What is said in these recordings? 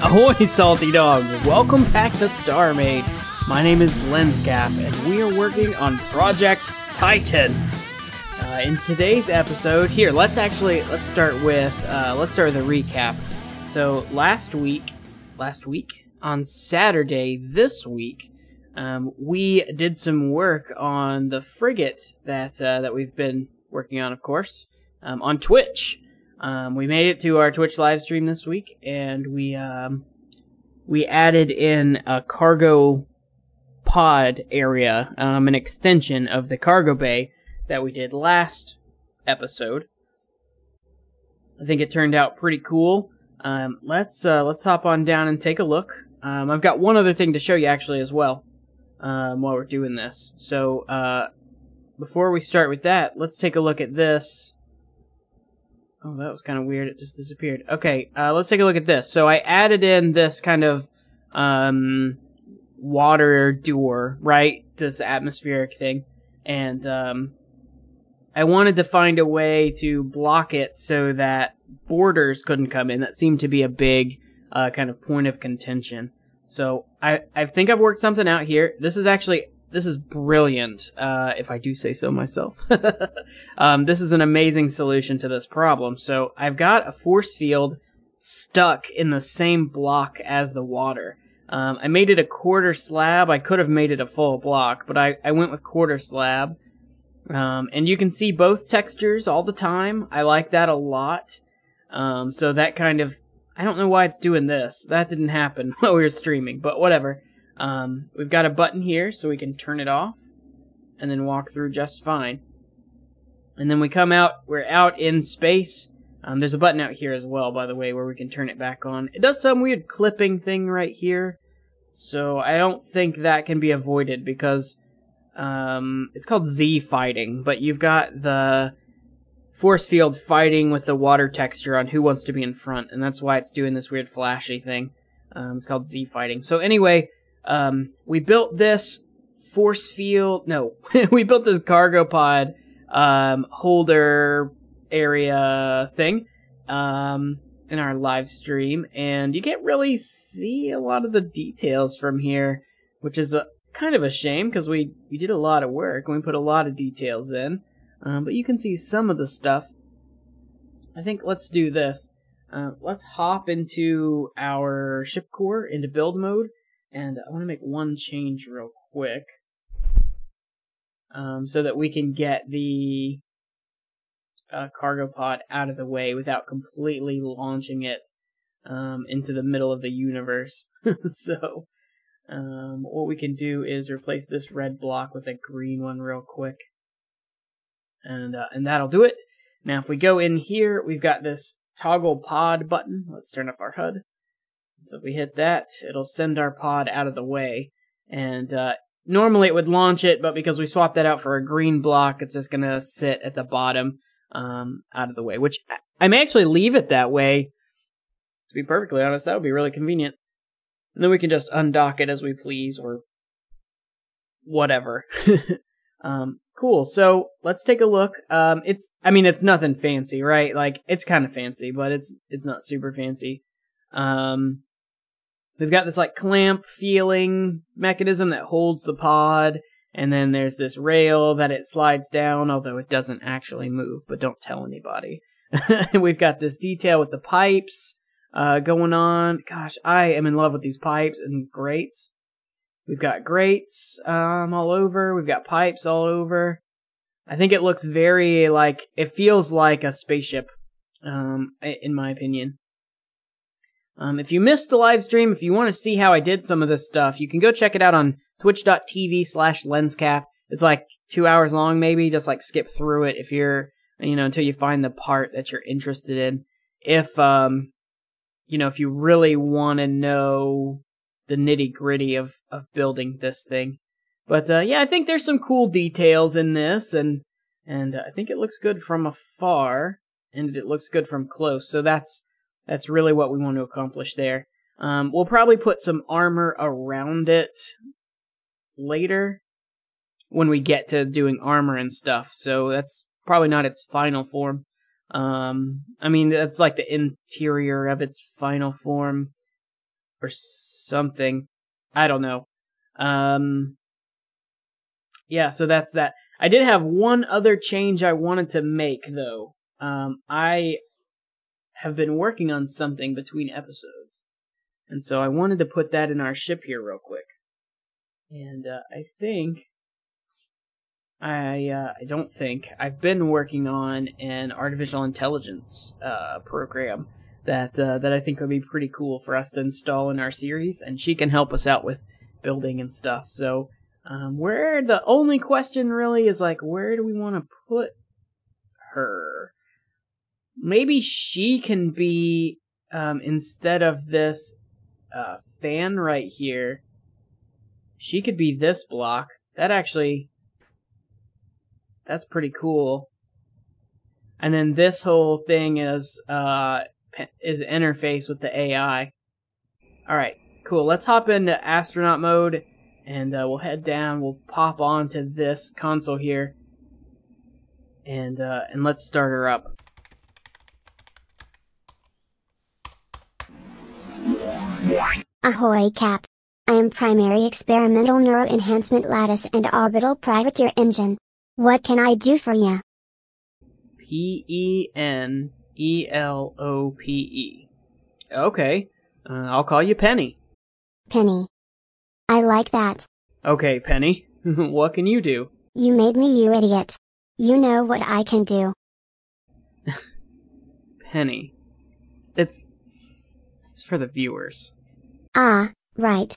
Ahoy, salty dogs! Welcome back to StarMade. My name is Lenscap, and we are working on Project Titan. In today's episode, here let's start with a recap. So last week on Saturday this week, we did some work on the frigate that we've been working on, of course, on Twitch. We made it to our Twitch live stream this week, and we added in a cargo pod area, an extension of the cargo bay that we did last episode. I think it turned out pretty cool. Let's hop on down and take a look. I've got one other thing to show you actually as well, while we're doing this. So before we start with that, let's take a look at this. Oh, that was kind of weird. It just disappeared. Okay, let's take a look at this. So I added in this kind of water door, right? This atmospheric thing. And I wanted to find a way to block it so that borders couldn't come in. That seemed to be a big kind of point of contention. So I think I've worked something out here. This is brilliant, if I do say so myself. This is an amazing solution to this problem. So I've got a force field stuck in the same block as the water. I made it a quarter slab. I could have made it a full block, but I went with quarter slab. And you can see both textures all the time. I like that a lot. So that kind of... I don't know why it's doing this. That didn't happen while we were streaming, but whatever. We've got a button here so we can turn it off and then walk through just fine. And then we come out, we're out in space. There's a button out here as well, by the way, where we can turn it back on. It does some weird clipping thing right here, so I don't think that can be avoided because it's called Z fighting, but you've got the force field fighting with the water texture on who wants to be in front, and that's why it's doing this weird flashy thing. It's called Z fighting. So anyway, we built this force field, no, we built this cargo pod, holder area thing, in our live stream, and you can't really see a lot of the details from here, which is kind of a shame, because we did a lot of work, and we put a lot of details in, but you can see some of the stuff. I think let's do this. Let's hop into our ship core, into build mode. And I want to make one change real quick, so that we can get the cargo pod out of the way without completely launching it into the middle of the universe. So what we can do is replace this red block with a green one real quick, and that'll do it. Now if we go in here, we've got this toggle pod button. Let's turn up our HUD. So if we hit that, it'll send our pod out of the way. And normally it would launch it, but because we swapped that out for a green block, it's just going to sit at the bottom, out of the way. Which, I may actually leave it that way. To be perfectly honest, that would be really convenient. And then we can just undock it as we please, or whatever. Cool, so let's take a look. It's nothing fancy, right? Like, it's kind of fancy, but it's not super fancy. We've got this like clamp feeling mechanism that holds the pod, and then there's this rail that it slides down, although it doesn't actually move, but don't tell anybody. We've got this detail with the pipes going on. Gosh, I am in love with these pipes and grates. We've got grates all over. We've got pipes all over. I think it looks very like, it feels like a spaceship, in my opinion. If you missed the live stream, if you want to see how I did some of this stuff, you can go check it out on twitch.tv/lenscap. It's like 2 hours long, maybe. Just like skip through it if you're, until you find the part that you're interested in. If, if you really want to know the nitty gritty of building this thing. But, yeah, I think there's some cool details in this, and I think it looks good from afar, and it looks good from close, so that's really what we want to accomplish there. We'll probably put some armor around it later when we get to doing armor and stuff. So that's probably not its final form. I mean, that's like the interior of its final form or something. I don't know. Yeah, so that's that. I did have one other change I wanted to make, though. I have been working on something between episodes, and so I wanted to put that in our ship here real quick. And I think... I don't think. I've been working on an artificial intelligence program that I think would be pretty cool for us to install in our series, and she can help us out with building and stuff. So where the only question really is, like, where do we want to put her? Maybe she can be, instead of this fan right here, she could be this block. That actually... that's pretty cool. And then this whole thing is interface with the AI. All right, cool. Let's hop into astronaut mode, and we'll head down. We'll pop onto this console here, and let's start her up. Ahoy, Cap. I am Primary Experimental Neuro Enhancement Lattice and Orbital Privateer Engine. What can I do for you? P.E.N.E.L.O.P.E. Okay, I'll call you Penny. Penny. I like that. Okay, Penny. What can you do? You made me, you idiot. You know what I can do. Penny. It's for the viewers. Ah, right.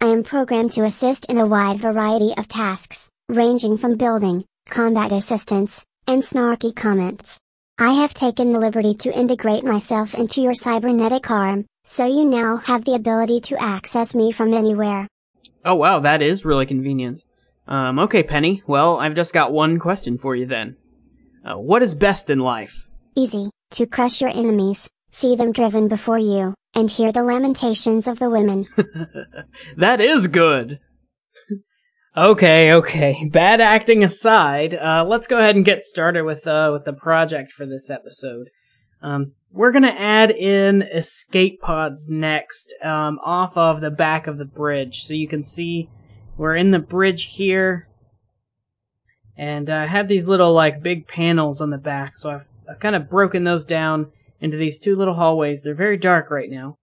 I am programmed to assist in a wide variety of tasks, ranging from building, combat assistance, and snarky comments. I have taken the liberty to integrate myself into your cybernetic arm, so you now have the ability to access me from anywhere. Oh wow, that is really convenient. Okay, Penny, well, I've just got one question for you then. What is best in life? Easy, to crush your enemies, see them driven before you, and hear the lamentations of the women. That is good! Okay. Bad acting aside, let's go ahead and get started with the project for this episode. We're gonna add in escape pods next, off of the back of the bridge. So you can see we're in the bridge here, and I have these little, like, big panels on the back. So I've kind of broken those down into these two little hallways. They're very dark right now,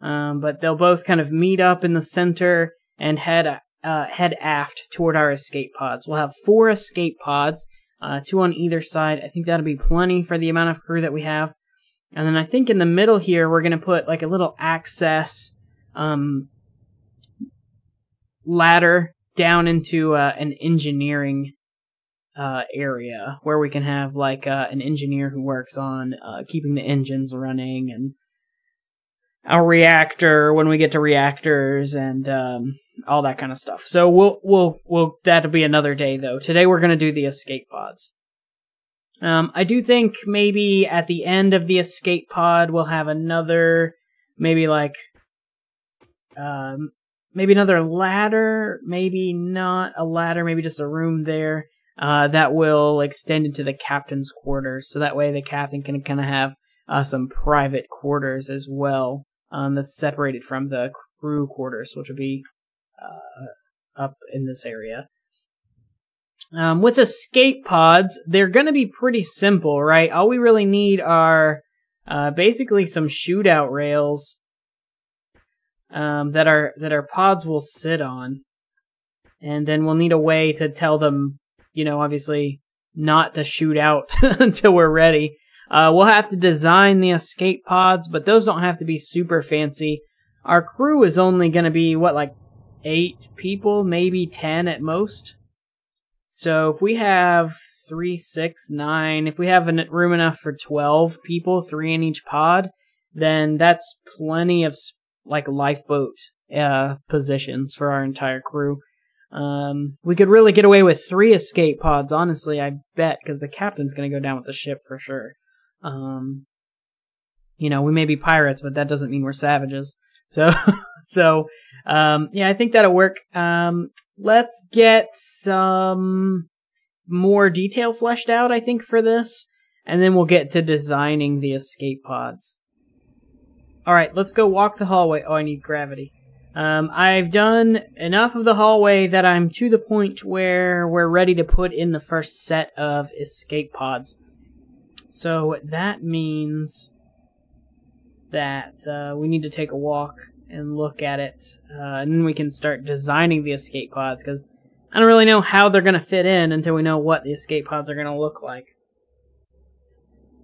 but they'll both kind of meet up in the center and head aft toward our escape pods. We'll have 4 escape pods, 2 on either side. I think that'll be plenty for the amount of crew that we have. And then I think in the middle here, we're going to put like a little access ladder down into an engineering area where we can have like an engineer who works on keeping the engines running, and our reactor when we get to reactors, and all that kind of stuff. So we'll that'll be another day though. Today we're gonna do the escape pods. I do think maybe at the end of the escape pod we'll have another, maybe like maybe another ladder, maybe not a ladder, maybe just a room there that will extend into the captain's quarters. So that way the captain can kind of have some private quarters as well, that's separated from the crew quarters, which would be up in this area. With escape pods, they're going to be pretty simple, right? All we really need are basically some shootout rails that our pods will sit on, and then we'll need a way to tell them, you know, obviously not to shoot out until we're ready. We'll have to design the escape pods, but those don't have to be super fancy. Our crew is only going to be, what, like 8 people, maybe 10 at most. So if we have 3, 6, 9, if we have room enough for 12 people, 3 in each pod, then that's plenty of like lifeboat positions for our entire crew. We could really get away with 3 escape pods, honestly, I bet, because the captain's going to go down with the ship for sure. You know, we may be pirates, but that doesn't mean we're savages. So yeah, I think that'll work. Let's get some more detail fleshed out, I think, for this. And then we'll get to designing the escape pods. Alright, let's go walk the hallway. Oh, I need gravity. I've done enough of the hallway that I'm to the point where we're ready to put in the first set of escape pods. So that means that we need to take a walk and look at it, and then we can start designing the escape pods, because I don't really know how they're going to fit in until we know what the escape pods are going to look like.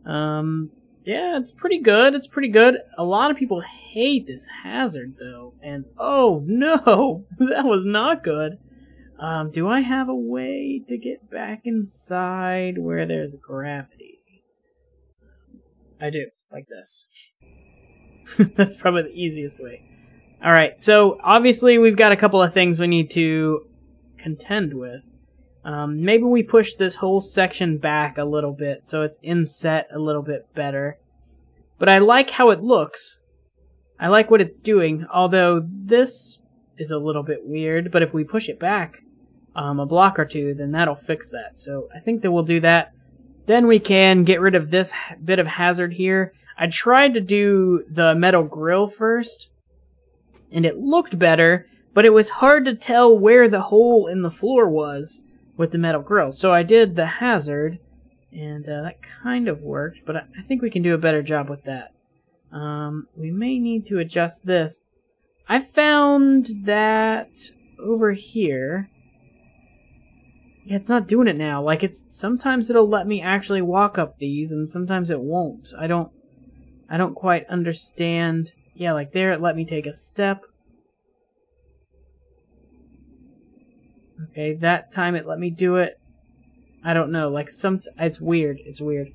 Yeah, it's pretty good. It's pretty good. A lot of people hate this hazard, though, and oh no, that was not good. Do I have a way to get back inside where there's gravity? I do, like this. That's probably the easiest way. Alright, so obviously we've got a couple of things we need to contend with. Maybe we push this whole section back a little bit so it's inset a little bit better. But I like how it looks. I like what it's doing, although this is a little bit weird, but if we push it back a block or two, then that'll fix that. So I think that we'll do that. Then we can get rid of this bit of hazard here. I tried to do the metal grill first, and it looked better, but it was hard to tell where the hole in the floor was with the metal grill. So I did the hazard, and that kind of worked, but I think we can do a better job with that. We may need to adjust this. I found that over here... Yeah, it's not doing it now. Like, it's sometimes it'll let me actually walk up these, and sometimes it won't. I don't quite understand. Yeah, like there, it let me take a step. Okay, that time it let me do it. I don't know, like it's weird, it's weird.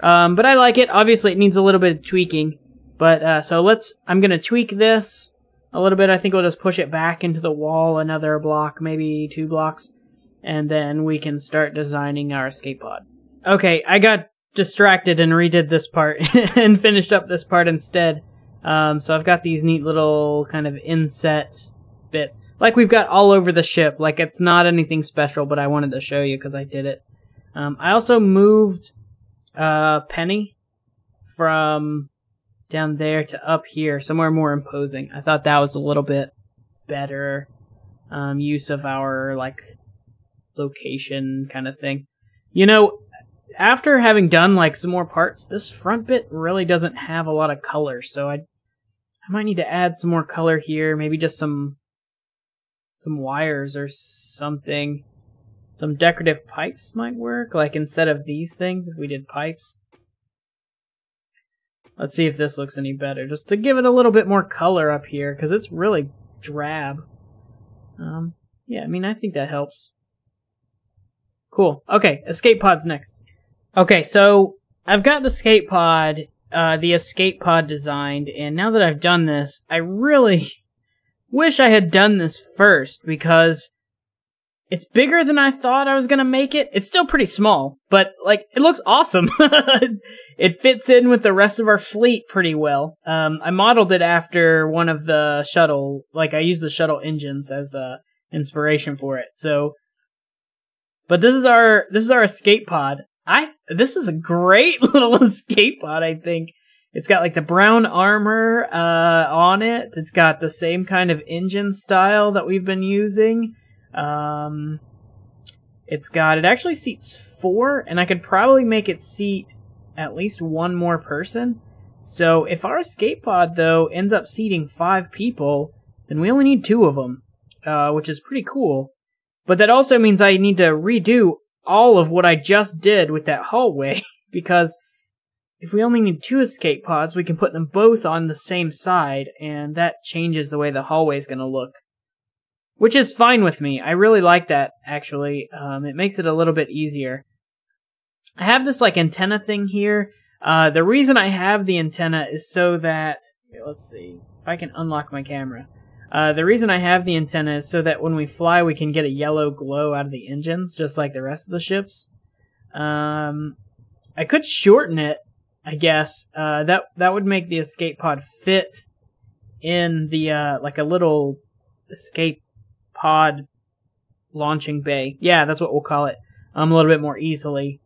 But I like it. Obviously, it needs a little bit of tweaking. But, so I'm gonna tweak this a little bit. I think we'll just push it back into the wall another block, maybe 2 blocks. And then we can start designing our escape pod. Okay, I got distracted and redid this part and finished up this part instead. So I've got these neat little kind of inset bits. Like we've got all over the ship. Like it's not anything special, but I wanted to show you because I did it. I also moved Penny from down there to up here, somewhere more imposing. I thought that was a little bit better use of our like location kind of thing. You know, after having done, like, some more parts, this front bit really doesn't have a lot of color, so I might need to add some more color here, maybe just some wires or something. Some decorative pipes might work, like, instead of these things, if we did pipes. Let's see if this looks any better, just to give it a little bit more color up here, because it's really drab. Yeah, I mean, I think that helps. Cool. Okay, escape pod's next. Okay, so I've got the escape pod, designed, and now that I've done this, I really wish I had done this first, because it's bigger than I thought I was going to make it. It's still pretty small, but, like, it looks awesome. It fits in with the rest of our fleet pretty well. I modeled it after one of the shuttle, like, I used the shuttle engines as inspiration for it, so... But this is our escape pod. This is a great little escape pod, I think. It's got like the brown armor on it. It's got the same kind of engine style that we've been using. It actually seats 4, and I could probably make it seat at least 1 more person. So if our escape pod though ends up seating 5 people, then we only need 2 of them, which is pretty cool. But that also means I need to redo all of what I just did with that hallway, because if we only need 2 escape pods, we can put them both on the same side, and that changes the way the hallway is going to look. Which is fine with me. I really like that, actually. It makes it a little bit easier. I have this, like, antenna thing here. The reason I have the antenna is so that... Let's see. If I can unlock my camera... the reason I have the antenna is so that when we fly, we can get a yellow glow out of the engines, just like the rest of the ships. I could shorten it, I guess. That would make the escape pod fit in the, like a little escape pod launching bay. Yeah, that's what we'll call it. A little bit more easily.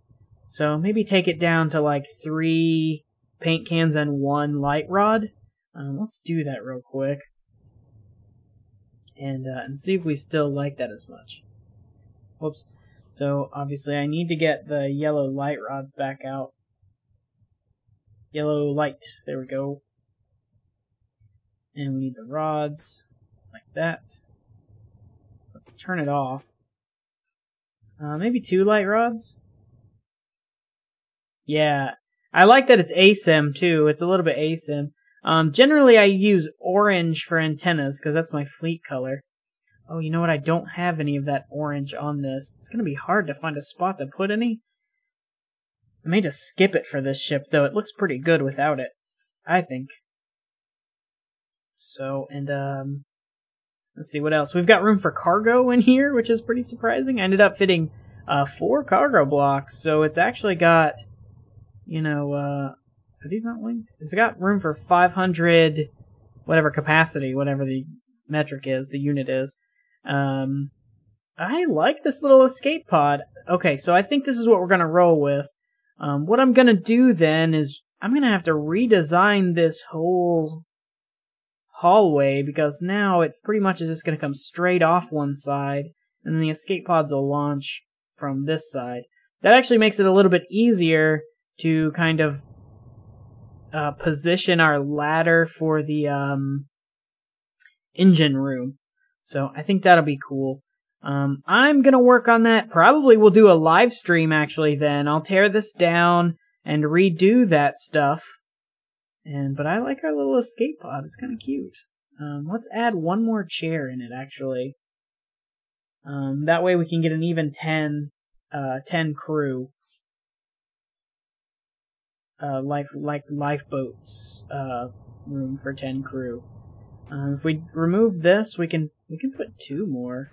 So maybe take it down to like 3 paint cans and 1 light rod. Let's do that real quick. And see if we still like that as much. Whoops. So obviously I need to get the yellow light rods back out. Yellow light. There we go. And we need the rods like that. Let's turn it off. Maybe 2 light rods? Yeah. I like that it's ASIM too. It's a little bit ASIM. Generally I use orange for antennas because that's my fleet color. Oh, you know what? I don't have any of that orange on this. It's going to be hard to find a spot to put any. I may just skip it for this ship though. It looks pretty good without it, I think. So, and let's see what else. We've got room for cargo in here, which is pretty surprising. I ended up fitting 4 cargo blocks, so it's actually got, you know, are these not linked? It's got room for 500, whatever capacity, whatever the metric is, the unit is. I like this little escape pod. Okay, so I think this is what we're going to roll with. What I'm going to do then is I'm going to have to redesign this whole hallway, because now it pretty much is just going to come straight off one side, and then the escape pods will launch from this side. That actually makes it a little bit easier to kind of position our ladder for the engine room. So I think that'll be cool. I'm going to work on that. Probably we'll do a live stream actually then. I'll tear this down and redo that stuff. But I like our little escape pod. It's kind of cute. Let's add 1 more chair in it, actually. That way we can get an even 10 crew. Lifeboats room for 10 crew. If we remove this, we can put 2 more.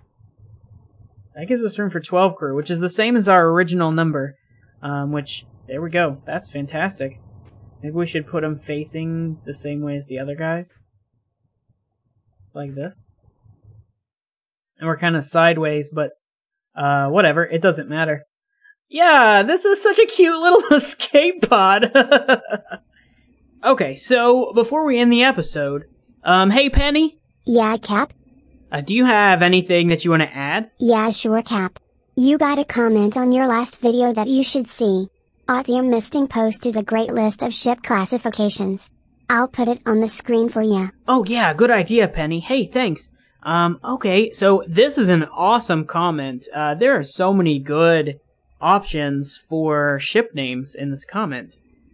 That gives us room for 12 crew, which is the same as our original number. Which, there we go. That's fantastic. Maybe we should put them facing the same way as the other guys. Like this. And we're kind of sideways, but whatever. It doesn't matter. Yeah, this is such a cute little escape pod. Okay, so before we end the episode, hey, Penny? Yeah, Cap? Do you have anything that you want to add? Yeah, sure, Cap. You got a comment on your last video that you should see. AudioMisting posted a great list of ship classifications. I'll put it on the screen for you. Oh yeah, good idea, Penny. Hey, thanks. Okay, so this is an awesome comment. There are so many good options for ship names in this comment.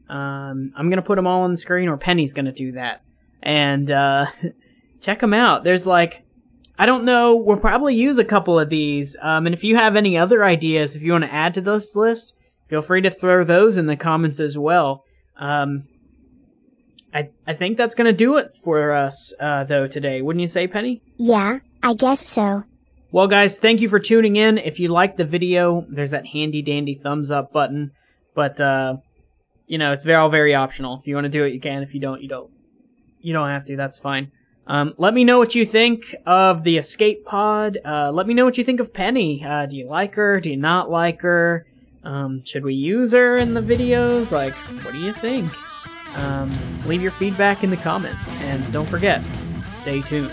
I'm gonna put them all on the screen, or Penny's gonna do that. And, check them out. There's like, I don't know, we'll probably use a couple of these. And if you have any other ideas, if you want to add to this list, feel free to throw those in the comments as well. I think that's going to do it for us, though, today. Wouldn't you say, Penny? Yeah, I guess so. Well, guys, thank you for tuning in. If you liked the video, there's that handy-dandy thumbs-up button. But, you know, it's all very optional. If you want to do it, you can. If you don't, you don't. You don't have to. That's fine. Let me know what you think of the escape pod. Let me know what you think of Penny. Do you like her? Do you not like her? Should we use her in the videos? Like, what do you think? Leave your feedback in the comments, and don't forget, stay tuned.